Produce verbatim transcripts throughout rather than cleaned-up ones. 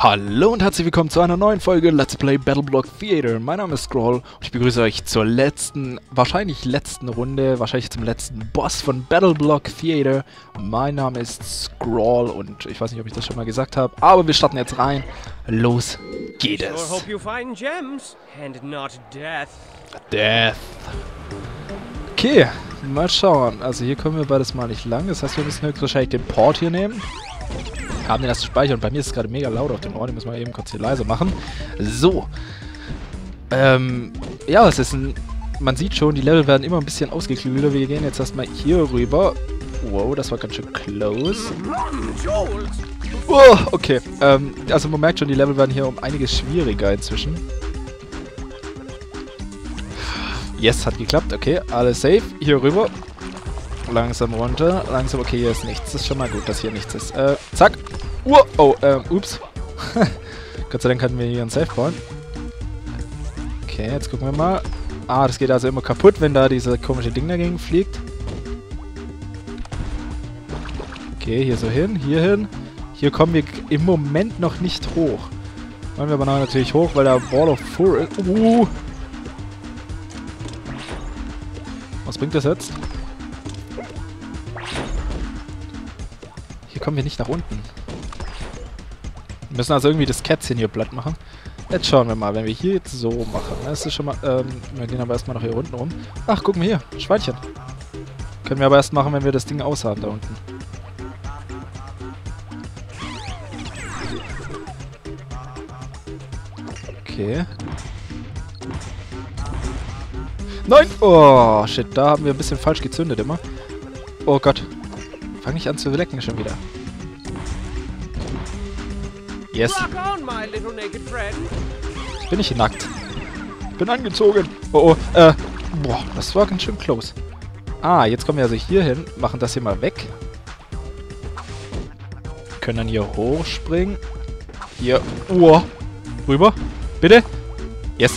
Hallo und herzlich willkommen zu einer neuen Folge Let's Play BattleBlock Theater. Mein Name ist Scrawl und ich begrüße euch zur letzten, wahrscheinlich letzten Runde, wahrscheinlich zum letzten Boss von BattleBlock Theater. Mein Name ist Scrawl und ich weiß nicht, ob ich das schon mal gesagt habe, aber wir starten jetzt rein. Los geht es. Sure hope you find gems and not death. Death. Okay, mal schauen. Also hier kommen wir beides mal nicht lang. Das heißt, wir müssen höchstwahrscheinlich den Port hier nehmen. Haben den erst gespeichert und bei mir ist es gerade mega laut auf dem Ohr, den müssen wir eben kurz hier leise machen. So. Ähm, ja, es ist ein... Man sieht schon, die Level werden immer ein bisschen ausgeklügelter. Wir gehen jetzt erstmal hier rüber. Wow, das war ganz schön close. Oh, okay. Ähm, also man merkt schon, die Level werden hier um einiges schwieriger inzwischen. Yes, hat geklappt. Okay, alles safe. Hier rüber. Langsam runter. Langsam, okay, hier ist nichts. Das ist schon mal gut, dass hier nichts ist. Äh, zack. Uh, oh, ähm, ups. Gott sei Dank hatten wir hier einen Safe-Point. Okay, jetzt gucken wir mal. Ah, das geht also immer kaputt, wenn da diese komische Ding dagegen fliegt. Okay, hier so hin, hier hin. Hier kommen wir im Moment noch nicht hoch. Wollen wir aber noch natürlich hoch, weil da Wall of Four ist. Uh. Was bringt das jetzt? Kommen wir nicht nach unten. Wir müssen also irgendwie das Kätzchen hier platt machen. Jetzt schauen wir mal, wenn wir hier jetzt so machen. Das ist schon mal, ähm, wir gehen aber erstmal noch hier unten rum. Ach, guck mal hier, Schweinchen. Können wir aber erst machen, wenn wir das Ding aushaben da unten. Okay. Nein! Oh, shit, da haben wir ein bisschen falsch gezündet immer. Oh Gott. Fang ich an zu lecken schon wieder. Yes. Bin ich nackt? Bin angezogen. Oh, oh, äh, boah, das war ganz schön close. Ah, jetzt kommen wir also hier hin, machen das hier mal weg. Können dann hier hochspringen. Hier, oh, rüber. Bitte. Yes.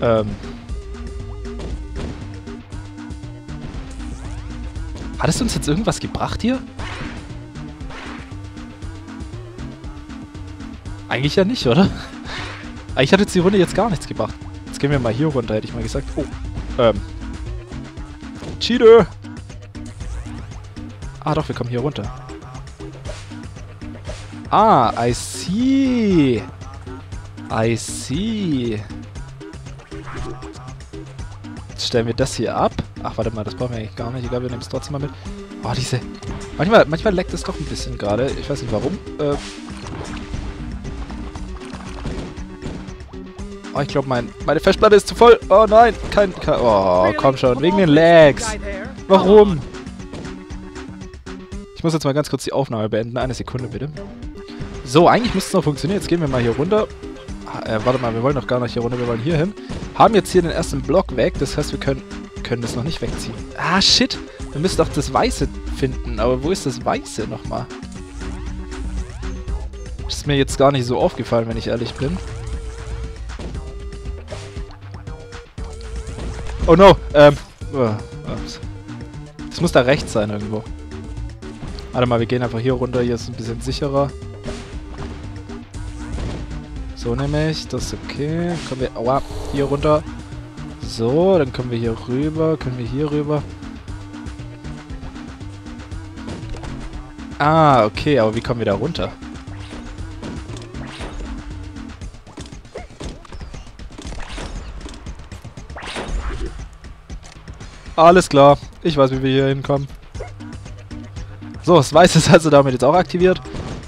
Ähm. Hat es uns jetzt irgendwas gebracht hier? Eigentlich ja nicht, oder? Eigentlich hat jetzt die Runde jetzt gar nichts gebracht. Jetzt gehen wir mal hier runter, hätte ich mal gesagt. Oh, ähm. Cheater! Ah doch, wir kommen hier runter. Ah, I see. I see. Jetzt stellen wir das hier ab. Ach, warte mal, das brauchen wir eigentlich gar nicht. Egal, wir nehmen es trotzdem mal mit. Oh, diese... Manchmal, manchmal leckt es doch ein bisschen gerade. Ich weiß nicht, warum. Äh... Oh, ich glaube, mein, meine Festplatte ist zu voll. Oh, nein. Kein... kein oh, komm schon. Wegen den Lags. Warum? Ich muss jetzt mal ganz kurz die Aufnahme beenden. Eine Sekunde, bitte. So, eigentlich müsste es noch funktionieren. Jetzt gehen wir mal hier runter. Äh, warte mal, wir wollen doch gar nicht hier runter. Wir wollen hier hin. Haben jetzt hier den ersten Block weg. Das heißt, wir können... können das noch nicht wegziehen. Ah, shit. Wir müssen doch das Weiße finden. Aber wo ist das Weiße nochmal? Ist mir jetzt gar nicht so aufgefallen, wenn ich ehrlich bin. Oh no. Ähm. Oh, ups. Das muss da rechts sein irgendwo. Warte mal, wir gehen einfach hier runter. Hier ist es ein bisschen sicherer. So nämlich. Das ist okay. Kommen wir... Aua. Hier runter. So, dann können wir hier rüber, können wir hier rüber. Ah, okay, aber wie kommen wir da runter? Alles klar, ich weiß, wie wir hier hinkommen. So, das Weiß ist also damit jetzt auch aktiviert.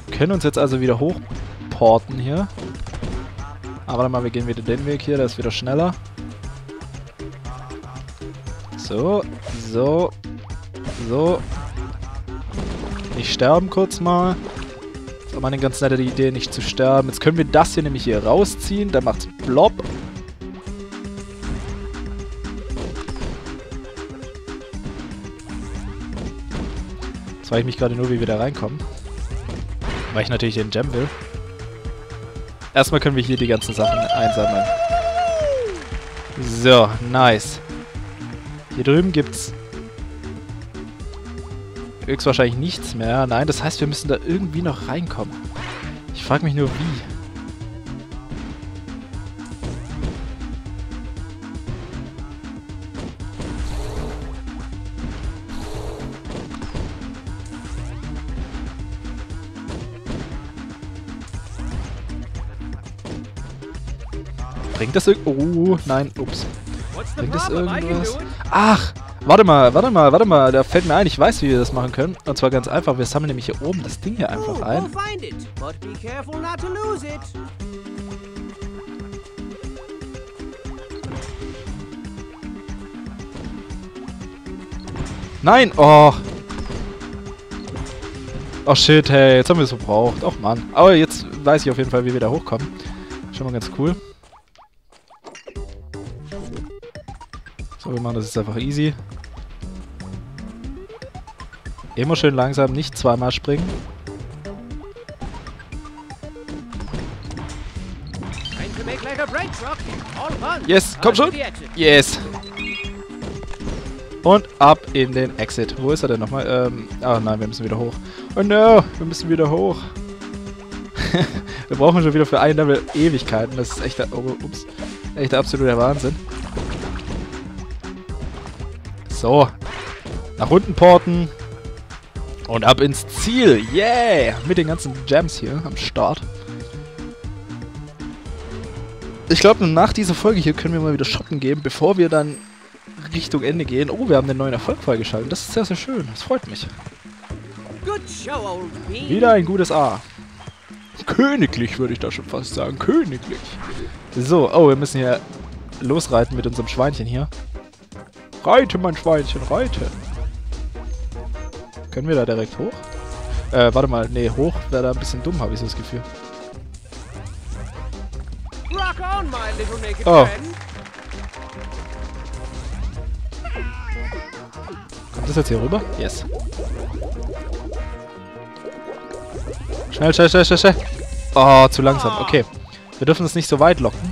Wir können uns jetzt also wieder hochporten hier. Aber warte mal, wir gehen wieder den Weg hier, der ist wieder schneller. So, so, so. Nicht sterben kurz mal. Das war mal eine ganz nette Idee, nicht zu sterben. Jetzt können wir das hier nämlich hier rausziehen. Dann macht's plopp. Jetzt frage ich mich gerade nur, wie wir da reinkommen. Weil ich natürlich den Gem will. Erstmal können wir hier die ganzen Sachen einsammeln. So, nice. Hier drüben gibt's höchstwahrscheinlich nichts mehr. Nein, das heißt, wir müssen da irgendwie noch reinkommen. Ich frage mich nur, wie. Bringt das irgendwo? Oh, nein, ups. Bringt das irgendwas? Ach, warte mal, warte mal, warte mal. Da fällt mir ein, ich weiß, wie wir das machen können. Und zwar ganz einfach. Wir sammeln nämlich hier oben das Ding hier einfach ein. Nein, oh. Oh shit, hey, jetzt haben wir es verbraucht. Och Mann. Aber jetzt weiß ich auf jeden Fall, wie wir da hochkommen. Schon mal ganz cool. So, wir machen das jetzt einfach easy. Immer schön langsam, nicht zweimal springen. Yes, komm schon! Yes! Und ab in den Exit. Wo ist er denn nochmal? Ähm, ah nein, wir müssen wieder hoch. Oh no, wir müssen wieder hoch. Wir brauchen schon wieder für ein Level Ewigkeiten. Das ist echt der, oh, ups, echt der absolute Wahnsinn. So, nach unten porten und ab ins Ziel. Yeah! Mit den ganzen Gems hier am Start. Ich glaube, nach dieser Folge hier können wir mal wieder shoppen gehen, bevor wir dann Richtung Ende gehen. Oh, wir haben den neuen Erfolg freigeschaltet. Das ist sehr, sehr schön. Das freut mich. Wieder ein gutes A. Königlich, würde ich da schon fast sagen. Königlich. So, oh, wir müssen hier losreiten mit unserem Schweinchen hier. Reite, mein Schweinchen, reite! Können wir da direkt hoch? Äh, warte mal, nee, hoch wäre da ein bisschen dumm, habe ich so das Gefühl. Oh. Kommt das jetzt hier rüber? Yes. Schnell, schnell, schnell, schnell, schnell! Oh, zu langsam, okay. Wir dürfen es nicht so weit locken.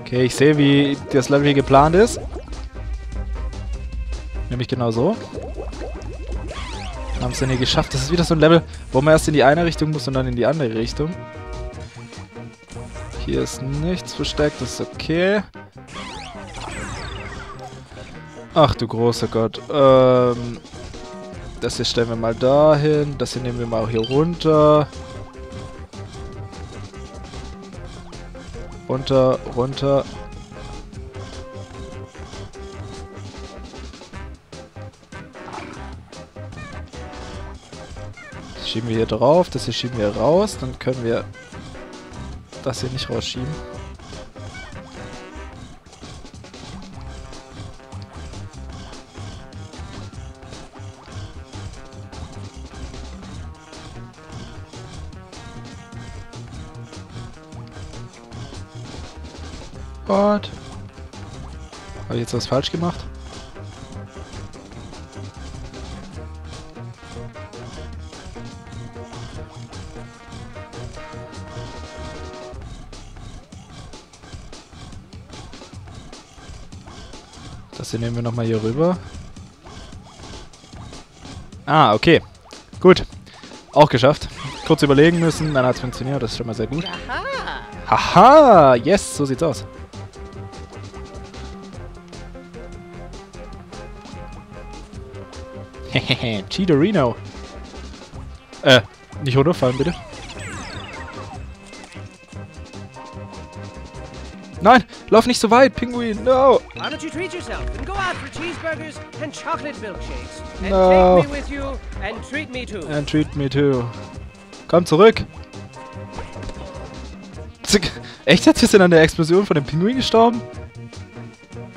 Okay, ich sehe, wie das Level hier geplant ist. Nämlich genau so. Haben es dann hier geschafft. Das ist wieder so ein Level, wo man erst in die eine Richtung muss und dann in die andere Richtung. Hier ist nichts versteckt, das ist okay. Ach du großer Gott. Ähm, das hier stellen wir mal dahin. Das hier nehmen wir mal hier runter. Runter, runter. Das schieben wir hier drauf, das hier schieben wir raus, dann können wir das hier nicht rausschieben. Habe ich jetzt was falsch gemacht? Das hier nehmen wir nochmal hier rüber. Ah, okay. Gut. Auch geschafft. Kurz überlegen müssen, dann hat es funktioniert. Das ist schon mal sehr gut. Haha! Yes, so sieht's aus. Hehehe, Cheetorino. Äh, nicht runterfallen, bitte. Nein, lauf nicht so weit, Pinguin, no! No! And treat me too. Komm zurück! Zick. Echt, jetzt ist denn an der Explosion von dem Pinguin gestorben?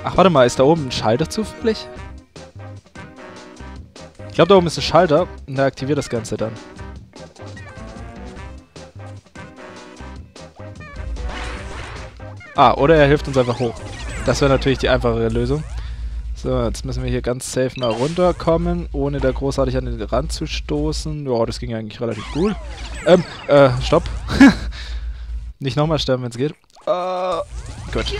Ach, warte mal, ist da oben ein Schalter zufällig? Ich glaube, da oben ist ein Schalter und da aktiviert das Ganze dann. Ah, oder er hilft uns einfach hoch. Das wäre natürlich die einfachere Lösung. So, jetzt müssen wir hier ganz safe mal runterkommen, ohne da großartig an den Rand zu stoßen. Ja, das ging eigentlich relativ gut. Ähm, äh, stopp. Nicht nochmal sterben, wenn es geht. Äh, gut.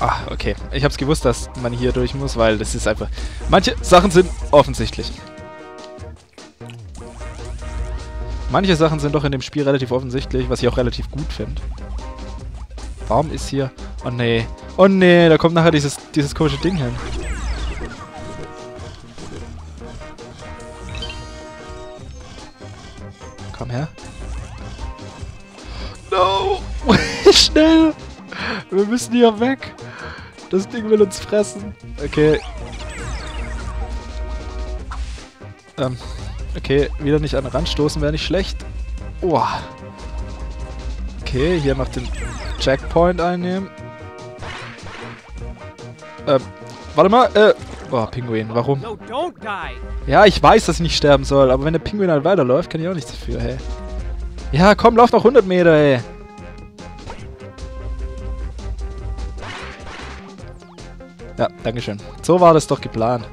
Ah, okay. Ich hab's gewusst, dass man hier durch muss, weil das ist einfach... Manche Sachen sind offensichtlich. Manche Sachen sind doch in dem Spiel relativ offensichtlich, was ich auch relativ gut finde. Warum ist hier... Oh nee. Oh nee, da kommt nachher dieses, dieses komische Ding hin. Komm her. No! Schnell! Wir müssen hier weg! Das Ding will uns fressen! Okay. Ähm. Okay, wieder nicht an den Rand stoßen, wäre nicht schlecht. Oh. Okay, hier noch den Checkpoint einnehmen. Ähm. Warte mal, äh. Oh, Pinguin, warum? Ja, ich weiß, dass ich nicht sterben soll, aber wenn der Pinguin halt weiterläuft, kann ich auch nichts dafür, hey. Ja, komm, lauf noch hundert Meter, ey. Ja, dankeschön. So war das doch geplant.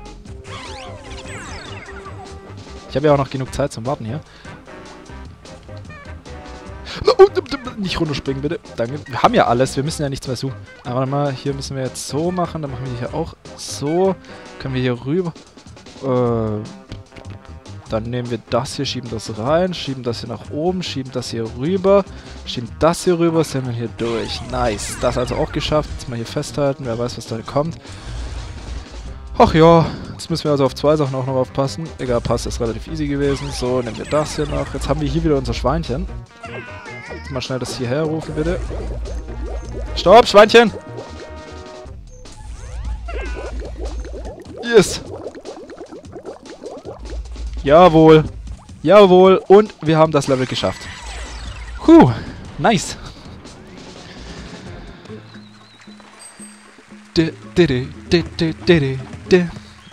Ich habe ja auch noch genug Zeit zum Warten hier. Nicht runterspringen, bitte. Danke. Wir haben ja alles, wir müssen ja nichts mehr suchen. Aber warte mal, hier müssen wir jetzt so machen. Dann machen wir hier auch so. Können wir hier rüber. Äh, dann nehmen wir das hier, schieben das rein, schieben das hier nach oben, schieben das hier rüber, schieben das hier rüber, sind wir hier durch. Nice. Das also auch geschafft. Jetzt mal hier festhalten, wer weiß, was da kommt. Ach ja, jetzt müssen wir also auf zwei Sachen auch noch aufpassen. Egal, passt, ist relativ easy gewesen. So, nehmen wir das hier noch. Jetzt haben wir hier wieder unser Schweinchen. Mal schnell das hierher rufen, bitte. Stopp, Schweinchen! Yes! Jawohl! Jawohl! Und wir haben das Level geschafft. Puh! Nice! Die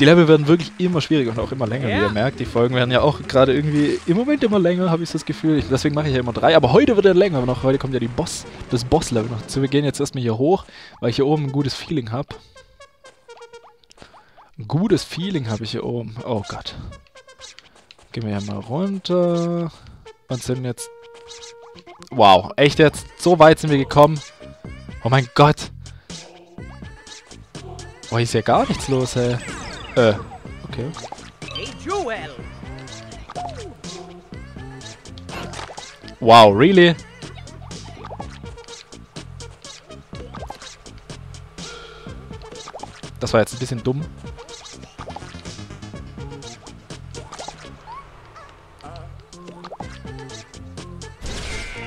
Level werden wirklich immer schwieriger und auch immer länger, wie ihr merkt. Die Folgen werden ja auch gerade irgendwie im Moment immer länger, habe ich das Gefühl. Ich, deswegen mache ich ja immer drei. Aber heute wird er länger noch. Heute kommt ja die Boss, das Boss-Level noch zu. Wir gehen jetzt erstmal hier hoch, weil ich hier oben ein gutes Feeling habe. Ein gutes Feeling habe ich hier oben. Oh Gott. Gehen wir hier mal runter. Und sind jetzt... Wow, echt jetzt? So weit sind wir gekommen. Oh mein Gott. Oh, hier ist ja gar nichts los, ey. Äh, okay. Wow, really? Das war jetzt ein bisschen dumm.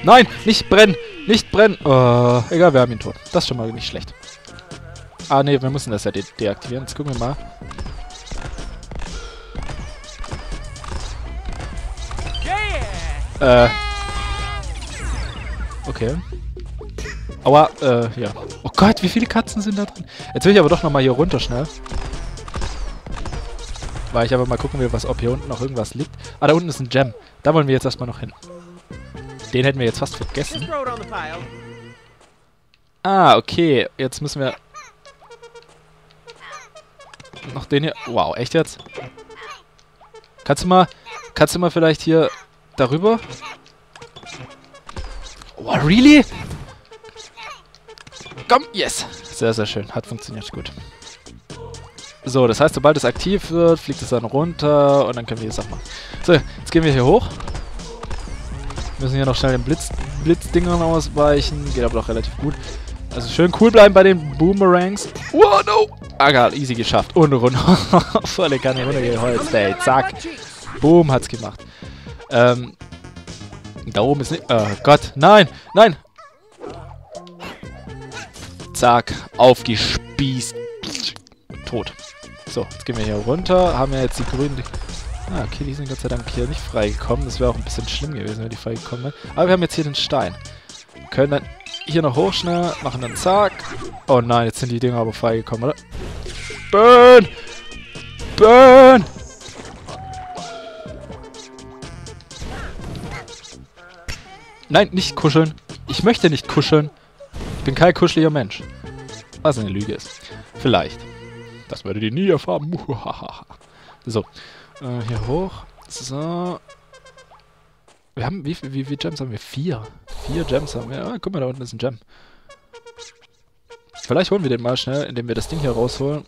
Nein, nicht brennen! Nicht brennen! Uh, egal, wir haben ihn tot. Das ist schon mal nicht schlecht. Ah ne, wir müssen das ja de deaktivieren. Jetzt gucken wir mal. Yeah. Äh. Okay. Aua, äh, ja. Oh Gott, wie viele Katzen sind da drin? Jetzt will ich aber doch nochmal hier runter schnell. Weil ich aber mal gucken will, was, ob hier unten noch irgendwas liegt. Ah, da unten ist ein Gem. Da wollen wir jetzt erstmal noch hin. Den hätten wir jetzt fast vergessen. Ah, okay. Jetzt müssen wir... Noch den hier. Wow, echt jetzt? Kannst du mal... Kannst du mal vielleicht hier... Darüber? Oh, really? Komm, yes! Sehr, sehr schön. Hat funktioniert. Gut. So, das heißt, sobald es aktiv wird, fliegt es dann runter und dann können wir das abmachen. So, jetzt gehen wir hier hoch. Müssen hier noch schnell den Blitz, Blitzdingern ausweichen. Geht aber doch relativ gut. Also schön cool bleiben bei den Boomerangs. Wow, no! Ah, geil, easy geschafft. Und runter. Volle Kanne runtergeholzt, ey. Zack. Boom, hat's gemacht. Ähm. Da oben ist nicht. Oh Gott. Nein! Nein! Zack. Aufgespießt. Tot. So, jetzt gehen wir hier runter. Haben ja jetzt die grünen. Ah, okay, die sind Gott sei Dank hier nicht freigekommen. Das wäre auch ein bisschen schlimm gewesen, wenn die freigekommen wären. Aber wir haben jetzt hier den Stein. Wir können dann hier noch hoch schnell. Machen dann zack. Oh nein, jetzt sind die Dinger aber freigekommen, oder? Burn! Burn! Nein, nicht kuscheln. Ich möchte nicht kuscheln. Ich bin kein kuscheliger Mensch. Was eine Lüge ist. Vielleicht. Das werdet ihr nie erfahren. So. Äh, hier hoch. So. Wir haben, wie viele wie, wie Gems haben wir? Vier. Vier Gems haben wir. Ah, guck mal, da unten ist ein Gem. Vielleicht holen wir den mal schnell, indem wir das Ding hier rausholen.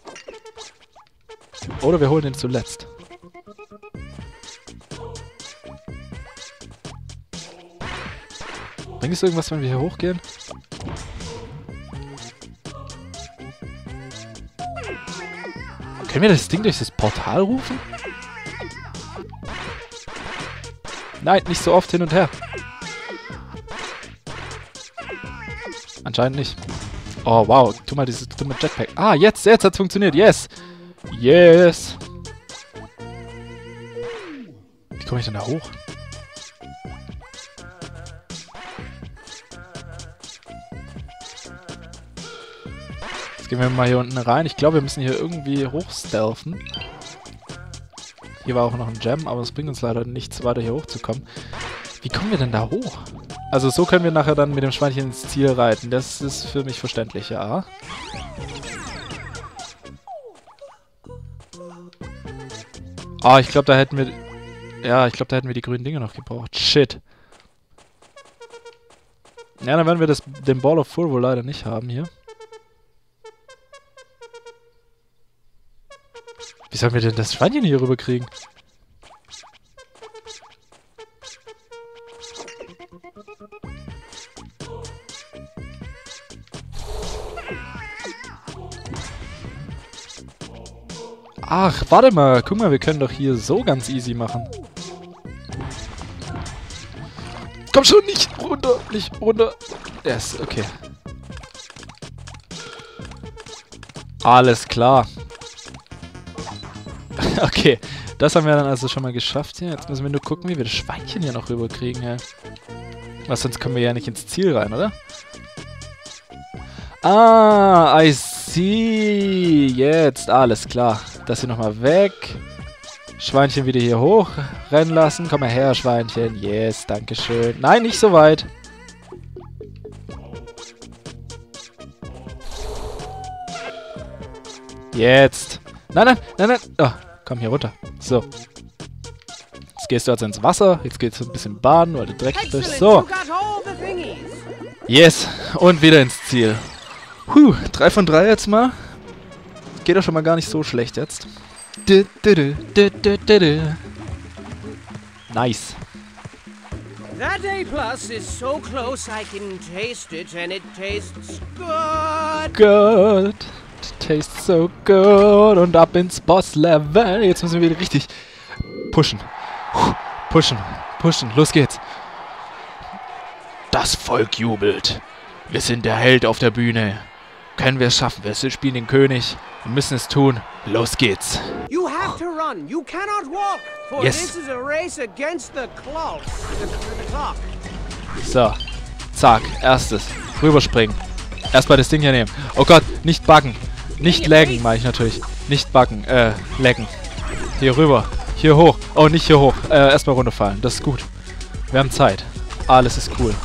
Oder wir holen den zuletzt. Bringt es irgendwas, wenn wir hier hochgehen? Können wir das Ding durch das Portal rufen? Nein, nicht so oft hin und her. Anscheinend nicht. Oh, wow. Tu mal dieses dumme Jetpack. Ah, jetzt, jetzt hat's funktioniert. Yes. Yes. Wie komme ich denn da hoch? Jetzt gehen wir mal hier unten rein. Ich glaube, wir müssen hier irgendwie hochstealthen. Hier war auch noch ein Gem, aber es bringt uns leider nichts weiter, hier hochzukommen. Wie kommen wir denn da hoch? Also so können wir nachher dann mit dem Schweinchen ins Ziel reiten. Das ist für mich verständlich, ja. Ah, oh, ich glaube, da hätten wir... Ja, ich glaube, da hätten wir die grünen Dinge noch gebraucht. Shit. Ja, dann werden wir das, den Ball of Four wohl leider nicht haben hier. Wie sollen wir denn das Schweinchen hier rüber kriegen? Ach, warte mal. Guck mal, wir können doch hier so ganz easy machen. Komm schon, nicht runter, nicht runter. Yes, okay. Alles klar. Okay, das haben wir dann also schon mal geschafft hier. Jetzt müssen wir nur gucken, wie wir das Schweinchen hier noch rüberkriegen. Ja. Was, sonst kommen wir ja nicht ins Ziel rein, oder? Ah, I see. Jetzt, alles klar. Das hier nochmal weg. Schweinchen wieder hier hoch rennen lassen. Komm mal her, Schweinchen. Yes, dankeschön. Nein, nicht so weit. Jetzt. Nein, nein, nein, nein. Oh, komm hier runter. So. Jetzt gehst du also ins Wasser. Jetzt geht's ein bisschen baden, weil du dreckig bist. So. Yes. Und wieder ins Ziel. Huh, drei von drei jetzt mal. Geht doch schon mal gar nicht so schlecht jetzt. Nice. That A plus is so close I can taste it and it tastes good. Good. Tastes so good. Und ab ins Boss-Level. Jetzt müssen wir wieder richtig pushen. Pushen. Pushen. Los geht's. Das Volk jubelt. Wir sind der Held auf der Bühne. Können wir es schaffen? Wir spielen den König. Wir müssen es tun. Los geht's. You have to run. You cannot walk. For yes. This is a race against the clock. The, the clock. So. Zack. Erstes. Rüberspringen. Erstmal das Ding hier nehmen. Oh Gott. Nicht backen. Nicht laggen, meine ich natürlich. Nicht backen. Äh, laggen. Hier rüber. Hier hoch. Oh, nicht hier hoch. Äh, erstmal runterfallen. Das ist gut. Wir haben Zeit. Alles ist cool.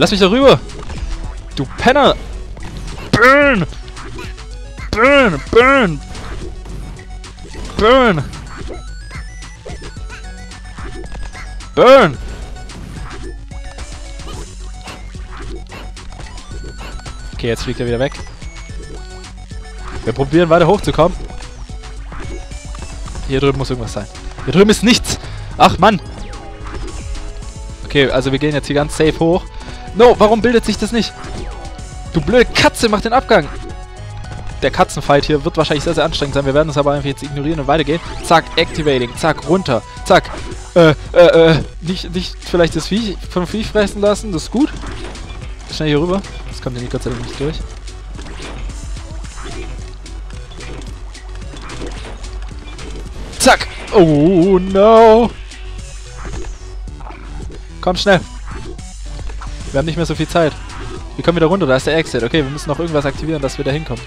Lass mich da rüber! Du Penner! Burn! Burn! Burn! Burn! Burn! Okay, jetzt fliegt er wieder weg. Wir probieren weiter hochzukommen. Hier drüben muss irgendwas sein. Hier drüben ist nichts! Ach Mann! Okay, also wir gehen jetzt hier ganz safe hoch. No, warum bildet sich das nicht? Du blöde Katze, mach den Abgang! Der Katzenfight hier wird wahrscheinlich sehr, sehr anstrengend sein. Wir werden es aber einfach jetzt ignorieren und weitergehen. Zack, activating. Zack, runter. Zack. Äh, äh, äh. Nicht, nicht vielleicht das Vieh vom Vieh fressen lassen. Das ist gut. Schnell hier rüber. Das kommt ja nicht, Gott sei Dank, nicht durch. Zack. Oh, no. Komm, schnell. Wir haben nicht mehr so viel Zeit. Wir kommen wieder runter, da ist der Exit. Okay, wir müssen noch irgendwas aktivieren, dass wir da hinkommen.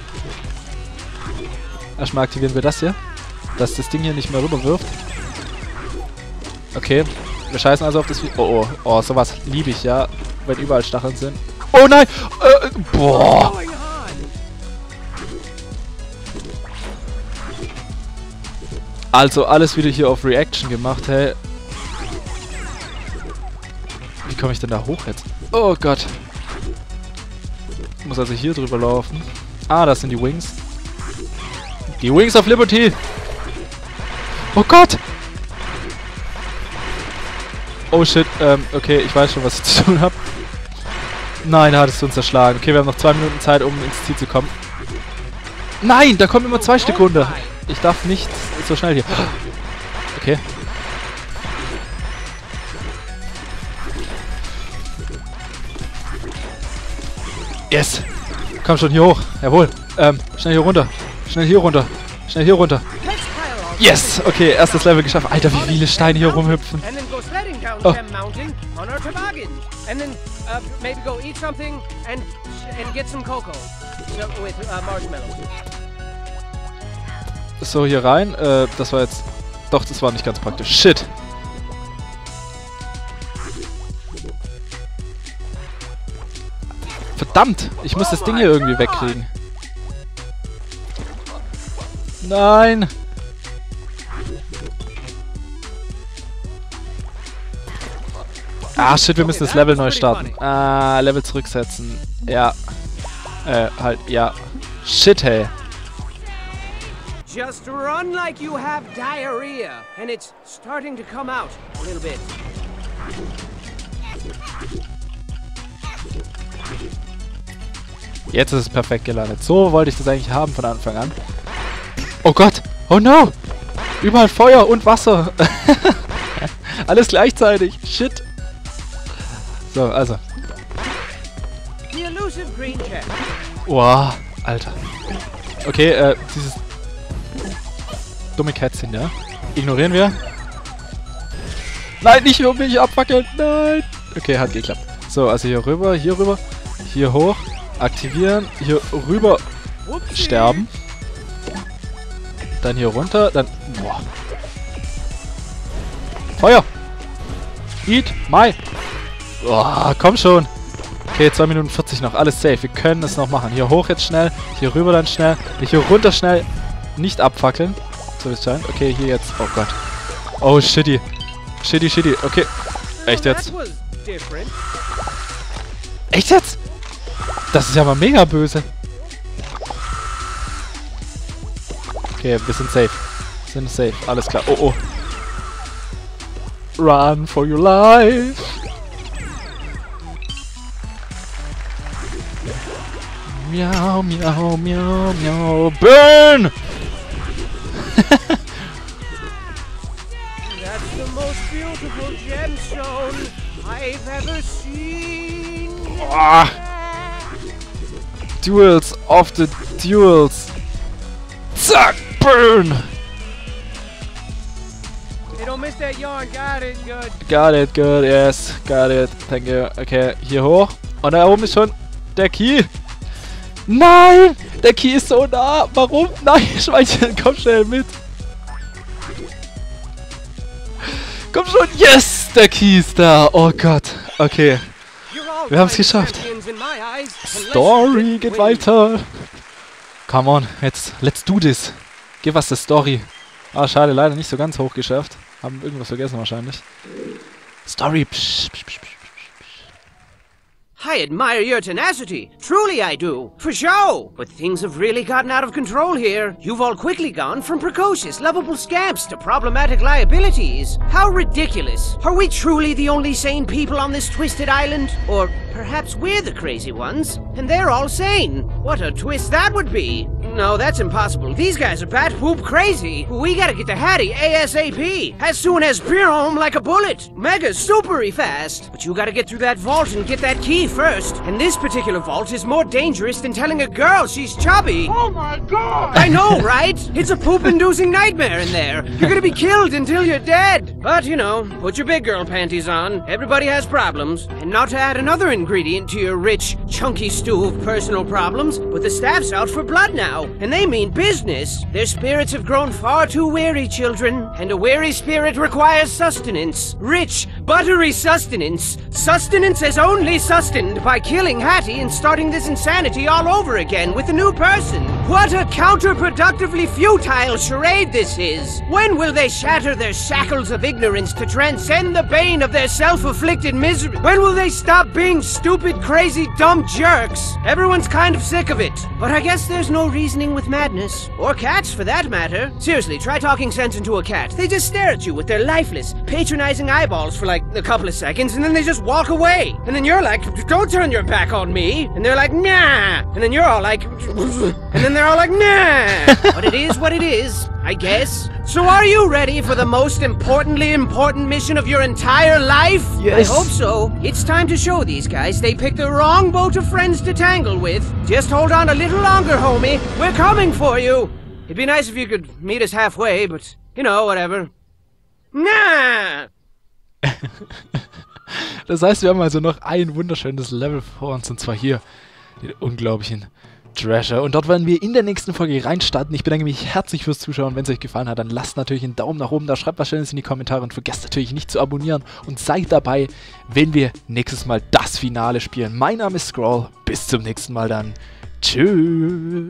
Erstmal aktivieren wir das hier. Dass das Ding hier nicht mehr rüberwirft. Okay, wir scheißen also auf das... Oh, oh, oh, sowas liebe ich, ja. Wenn überall Stacheln sind. Oh nein! Äh, boah! Also alles wieder hier auf Reaction gemacht, hey. Wie komme ich denn da hoch jetzt? Oh Gott. muss also hier drüber laufen. Ah, das sind die Wings. Die Wings of Liberty! Oh Gott! Oh shit, ähm, okay, ich weiß schon, was ich zu tun habe. Nein, da hattest du uns zerschlagen. Okay, wir haben noch zwei Minuten Zeit, um ins Ziel zu kommen. Nein, da kommen immer zwei Stück runter. Ich darf nicht so schnell hier. Okay. Yes! Komm schon, hier hoch. Jawohl. Ähm, schnell hier runter. Schnell hier runter. Schnell hier runter. Yes! Okay, erstes Level geschafft. Alter, wie viele Steine hier rumhüpfen. Oh. So, hier rein. Äh, das war jetzt... Doch, das war nicht ganz praktisch. Shit! Verdammt! Ich muss das Ding hier irgendwie wegkriegen. Nein! Ah, shit, wir müssen das Level neu starten. Ah, Level zurücksetzen. Ja. Äh, halt, ja. Shit, hey. Just run like you have diarrhea. And it's starting to come out a little bit. Jetzt ist es perfekt gelandet. So wollte ich das eigentlich haben von Anfang an. Oh Gott! Oh no! Überall Feuer und Wasser! Alles gleichzeitig! Shit! So, also. Wow, Alter. Okay, äh, dieses dumme Kätzchen, ja? Ignorieren wir. Nein, nicht um mich abwackeln! Nein! Okay, hat geklappt. So, also hier rüber, hier rüber, hier hoch. Aktivieren, hier rüber sterben, dann hier runter, dann... Boah. Feuer! Eat my! Boah, komm schon! Okay, zwei Minuten vierzig noch, alles safe, wir können es noch machen. Hier hoch jetzt schnell, hier rüber dann schnell, hier runter schnell, nicht abfackeln, so wie es scheint. Okay, hier jetzt, oh Gott. Oh, shitty. Shitty, shitty, okay. Echt jetzt? Echt jetzt? Das ist ja mal mega böse. Okay, wir sind safe. Wir sind safe, alles klar. Oh, oh. Run for your life. Miau, miau, miau, miau. Burn! That's the most beautiful gemstone I've ever seen. Oh. Duels of the Duels. Zack, burn! Hey, don't miss that yarn. Got it, good. Got it, good, yes. Got it, thank you. Okay, hier hoch. Und da oben ist schon der Key. Nein! Der Key ist so nah. Warum? Nein, Schweinchen, komm schnell mit. Komm schon, yes! Der Key ist da. Oh Gott, okay. Wir haben es geschafft. Story geht weiter. Come on, jetzt, let's do this. Gib was, the Story. Ah, schade, leider nicht so ganz hoch geschafft. Haben irgendwas vergessen wahrscheinlich. Story. Psch, psch, psch, psch, psch. I admire your tenacity. Truly I do. For sure. But things have really gotten out of control here. You've all quickly gone from precocious, lovable scamps to problematic liabilities. How ridiculous. Are we truly the only sane people on this twisted island? Or... perhaps we're the crazy ones, and they're all sane. What a twist that would be! No, that's impossible. These guys are bat poop crazy. We gotta get to Hattie ASAP. As soon as we're home like a bullet. Mega supery fast. But you gotta get through that vault and get that key first. And this particular vault is more dangerous than telling a girl she's chubby. Oh my god! I know, right? It's a poop-inducing nightmare in there. You're gonna be killed until you're dead. But, you know, put your big girl panties on. Everybody has problems. And not to add another ingredient to your rich, chunky stew of personal problems, but the staff's out for blood now. And they mean business. Their spirits have grown far too weary, children. And a weary spirit requires sustenance. Rich, Buttery sustenance. Sustenance is only sustained by killing Hattie and starting this insanity all over again with a new person. What a counterproductively futile charade this is! When will they shatter their shackles of ignorance to transcend the bane of their self-afflicted misery? When will they stop being stupid, crazy, dumb jerks? Everyone's kind of sick of it. But I guess there's no reasoning with madness. Or cats, for that matter. Seriously, try talking sense into a cat. They just stare at you with their lifeless, patronizing eyeballs for like a couple of seconds, and then they just walk away. And then you're like, don't turn your back on me. And they're like, nah. And then you're all like, and then they're all like, nah. But it is what it is, I guess. So are you ready for the most importantly important mission of your entire life? Yes. I hope so. It's time to show these guys they picked the wrong boat of friends to tangle with. Just hold on a little longer, homie. We're coming for you. It'd be nice if you could meet us halfway, but you know, whatever. Nah. Das heißt, wir haben also noch ein wunderschönes Level vor uns, und zwar hier, den unglaublichen Treasure. Und dort werden wir in der nächsten Folge reinstarten. Ich bedanke mich herzlich fürs Zuschauen. Wenn es euch gefallen hat, dann lasst natürlich einen Daumen nach oben da, schreibt was Schönes in die Kommentare und vergesst natürlich nicht zu abonnieren. Und seid dabei, wenn wir nächstes Mal das Finale spielen. Mein Name ist Scrawl, bis zum nächsten Mal dann. Tschüss.